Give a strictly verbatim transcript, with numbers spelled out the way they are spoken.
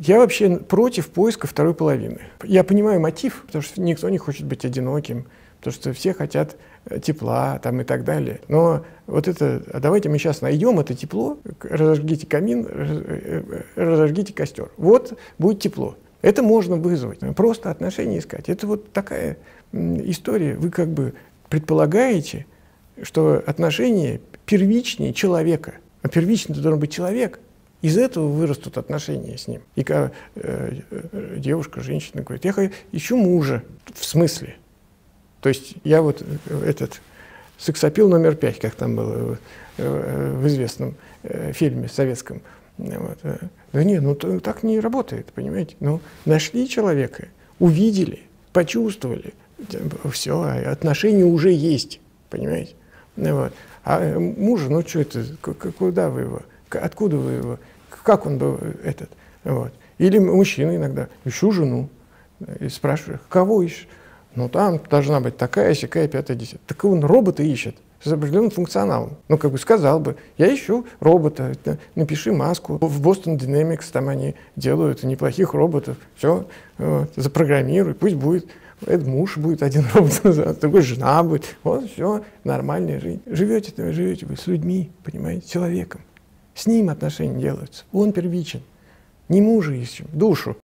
Я вообще против поиска второй половины. Я понимаю мотив, потому что никто не хочет быть одиноким, потому что все хотят тепла там, и так далее. Но вот это, а давайте мы сейчас найдем это тепло, разожгите камин, разожгите костер. Вот будет тепло. Это можно вызвать. Просто отношения искать. Это вот такая история. Вы как бы предполагаете, что отношения первичнее человека. А первичный должен быть человек. Из этого вырастут отношения с ним. И когда э, э, девушка, женщина говорит, я ищу мужа. В смысле? То есть я вот этот сексапил номер пять, как там было э, в известном э, фильме советском. Вот. Да нет, ну то, так не работает, понимаете? Ну, нашли человека, увидели, почувствовали, все, отношения уже есть, понимаете? Вот. А мужа, ну что это, куда вы его? Откуда вы его? Как он был этот? Вот. Или мужчина иногда. Ищу жену. И спрашиваю, кого ищешь? Ну, там должна быть такая, сякая, пятая, десятая. Так он робота ищет с определенным функционалом. Ну, как бы сказал бы, я ищу робота, напиши маску. В Boston Dynamics там они делают неплохих роботов. Все, вот, запрограммируй, пусть будет. Это муж будет один робот, а другой жена будет. Вот, все, нормальная жизнь. Живете, живете вы с людьми, понимаете, с человеком. С ним отношения делаются. Он первичен. Не мужа ищем, душу.